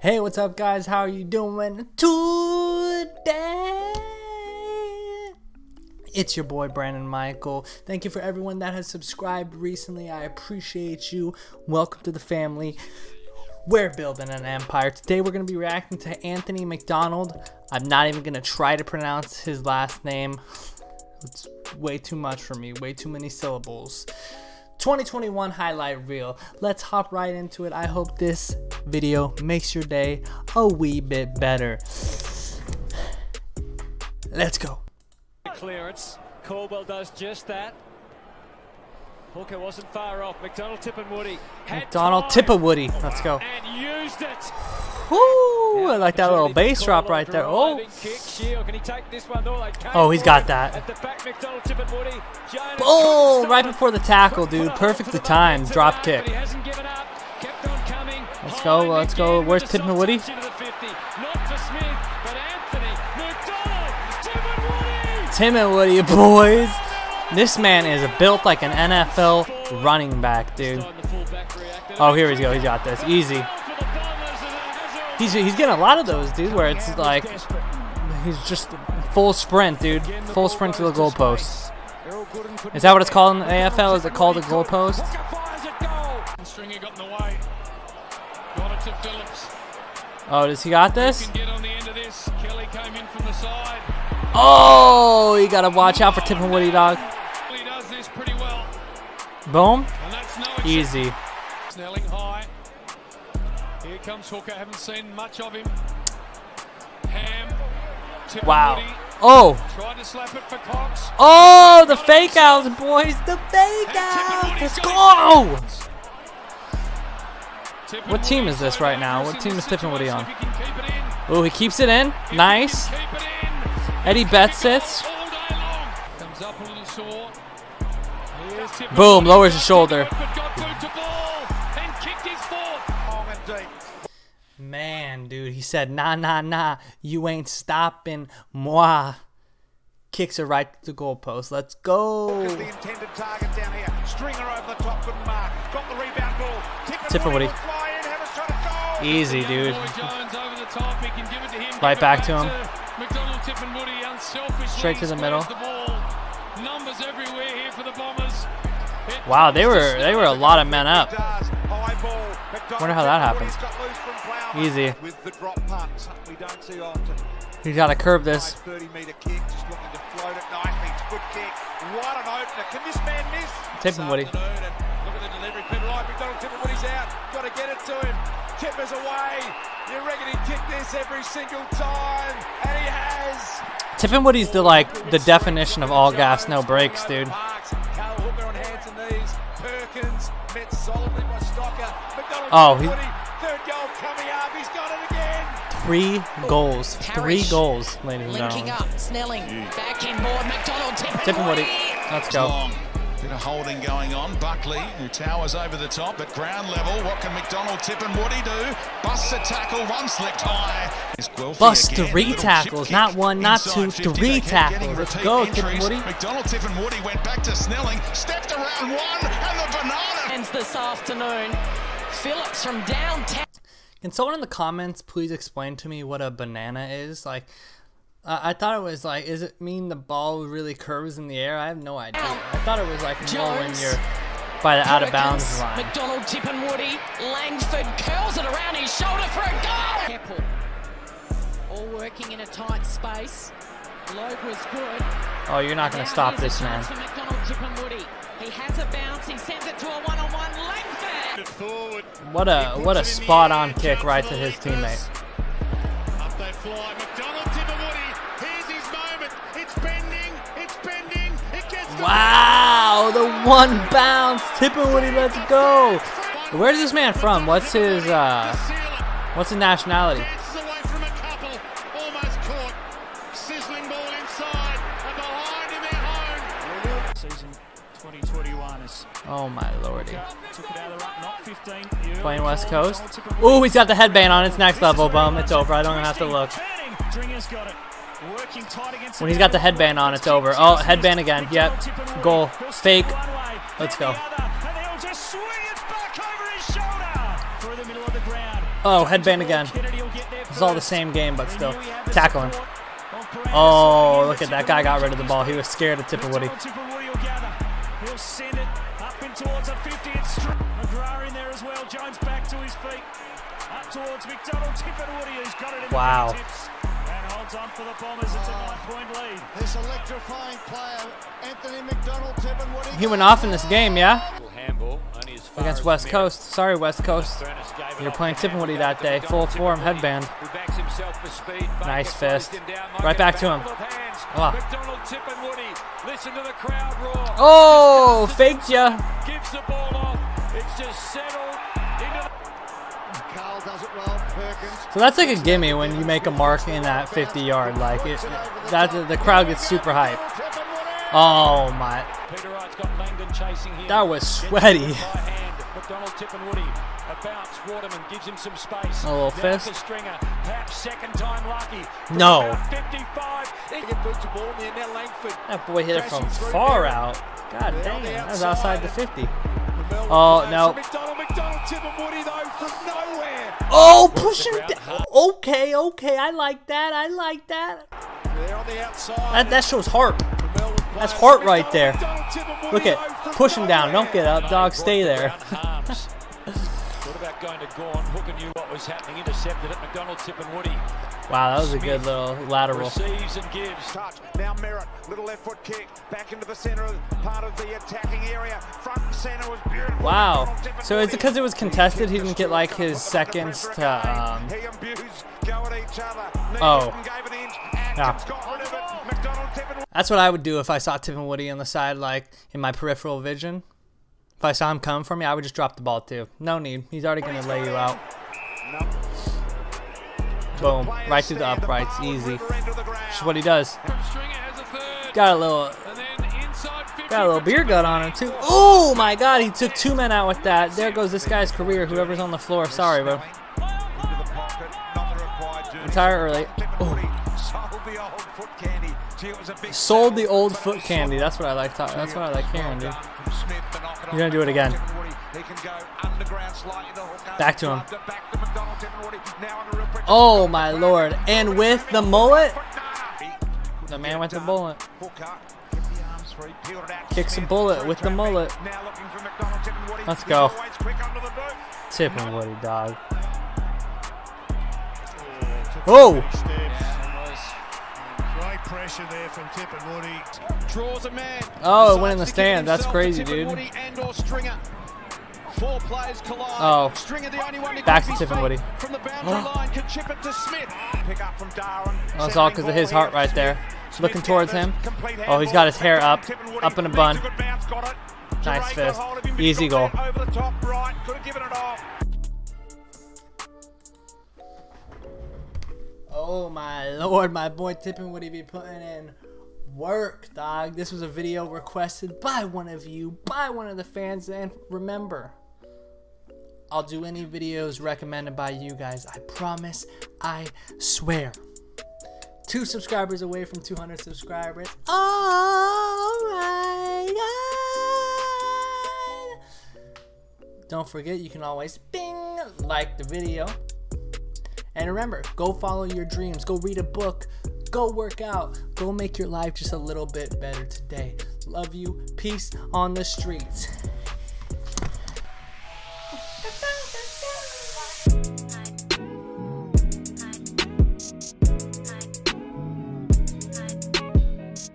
Hey, what's up guys? How are you doing today? It's your boy Brandon Michael. Thank you for everyone that has subscribed recently. I appreciate you. Welcome to the family. We're building an empire. Today we're going to be reacting to Anthony McDonald. I'm not even going to try to pronounce his last name. It's way too much for me. Way too many syllables. 2021 highlight reel. Let's hop right into it. I hope this video makes your day a wee bit better. Let's go. Clearance. Caldwell does just that. Hooker wasn't far off. McDonald Tipungwuti. McDonald Tipungwuti. Let's go. And used it. Woo! I like that little bass drop right there. Oh. Can he take this one? Oh, he's got that. Oh, right before the tackle, dude. Perfectly timed drop kick. Let's go. Let's go. Where's Tipungwuti? Not for Smith, but Anthony McDonald Tipungwuti, boys. This man is built like an NFL running back, dude. Oh, here we go. He's got this. Easy. He's getting a lot of those, dude, where it's like he's just full sprint, dude. Full sprint to the goalpost. Is that what it's called in the AFL? Is it called a goalpost? Stringer got in the way. Got it to Phillips. Oh, does he got this? Kelly came in from the side. Oh, you gotta watch out for Tipungwuti, dog. Boom. Easy. Snelling high. Here comes Hooker. Haven't seen much of him. Ham. Wow. Oh. Tried to slap it for Cox. Oh, the fake outs, boys. The fake outs. Let's go. What team is this right now? What team is Tipungwuti on? Oh, he keeps it in. Nice. Eddie Betts sits. Boom. Lowers his shoulder. Man, dude, he said, nah, nah, nah, you ain't stopping, moi. Kicks it right to the goalpost. Let's go. The intended target down here. Stringer over the top, good mark. Got the rebound ball. Tipungwuti. Easy, dude. Right back to him. Straight to the middle. Numbers everywhere here for the Bombers. Wow, they were a lot of men up. Wonder how that happens. Easy. He's got to curb this. Tipungwuti. Tipungwuti's the definition of all gas, no brakes, dude. Perkins met solidly by Stocker. McDonald third goal coming up. He's got it again. 3 goals. 3 goals, ladies and gentlemen. Linking up. Snelling. Backhand board. McDonald Tipungwuti. Let's go. Bit of holding going on. Buckley, who towers over the top at ground level. What can McDonald Tipungwuti do? Busts a tackle. One slipped high. Busts 3 tackles. Not 1, not 2, 3 tackles. Let's go, Tipungwuti. McDonald Tipungwuti went back to Snelling. Stepped around one. This afternoon, Phillips from downtown. Can someone in the comments please explain to me what a banana is? Like, I thought it was like, is it mean the ball really curves in the air? I have no idea. I thought it was like more when you're by the Perkins, out of bounds line. McDonald Tipungwuti, Langford curls it around his shoulder for a goal. Keppel, all working in a tight space. Logue was good. Oh, you're not going to stop this, man. He has a bounce. He sends it to a one-on-one. Langford. What a spot-on kick right to his teammate. Up they fly. McDonald Tipungwuti. Here's his moment. It's bending. It's bending. It gets. Wow, the one bounce. Tipungwuti, let's go. Where's this man from? What's his nationality? Oh my lordy. Playing West Coast. Ooh, he's got the headband on. It's next level, bum. It's over. I don't even have to look. When he's got the headband on, it's over. Oh, headband again. Yep. Goal. Fake. Let's go. Oh, headband again. It's all the same game, but still. Tackle him. Oh, look at that guy got rid of the ball. He was scared of Tipungwuti. He'll send it up and towards a 50. It's McGrath in there as well. Jones back to his feet. Up towards McDonald Tipungwuti, who's got it in the tips. And holds on for the Bombers. It's a 9-point lead. This electrifying player, Anthony McDonald Tipungwuti. He went off in this game, yeah? Against West Coast. Sorry, West Coast. You're playing Tipungwuti that day. Full form headband. Nice fist. Right back to him. Oh, faked ya. So that's like a gimme when you make a mark in that 50-yard. Like the crowd gets super hyped. Oh my. That was sweaty. A little fist. Stringer, perhaps second time lucky. No. 55. That boy hit it from far out. God damn, that was outside the 50. Oh no. Oh, push him down. Okay, okay, I like that. I like that. That shows heart. That's heart right there. Look at, push him down. Don't get up, dog. Stay there. Going to Gawn. Hooker knew what was happening. Intercepted at McDonald Tipungwuti. Wow, that was Smith. A good little lateral. Receives and gives. Touch. Now Merrick. Little left foot kick. Back into the center of part of the attacking area. Front and center was beautiful. Wow. So is it because it was contested? He didn't get like his seconds to. He and Buse go at each other. Oh. Yeah. That's what I would do if I saw Tipungwuti on the side, like in my peripheral vision. If I saw him come for me, I would just drop the ball too. No need. He's already going to lay you out. Boom. Right through the uprights. Easy. Which is what he does. Got a little beer gut on him too. Oh my god. He took two men out with that. There goes this guy's career. Whoever's on the floor. Sorry, bro. Retire early. Sold the old foot candy. That's what I like. That's what I like hearing, dude. You're going to do it again. Back to him. Oh, my Lord. And with the mullet. The man with the bullet. Kicks a bullet with the mullet. Let's go. Tipungwuti, dog. Whoa. Pressure there from Tipungwuti. Draws a man. Oh, it went in the stand. That's crazy, dude. Oh. Back to Tipungwuti. Oh, it's all because of his heart right there. Looking towards him. Oh, he's got his hair up. Up in a bun. Nice fist. Easy goal. Oh my Lord, my boy Tipungwuti be putting in work, dog. This was a video requested by one of you, by one of the fans, and remember, I'll do any videos recommended by you guys. I promise, I swear. 2 subscribers away from 200 subscribers. Oh my God. Don't forget, you can always bing, like the video. And remember, go follow your dreams, go read a book, go work out, go make your life just a little bit better today. Love you. Peace on the streets.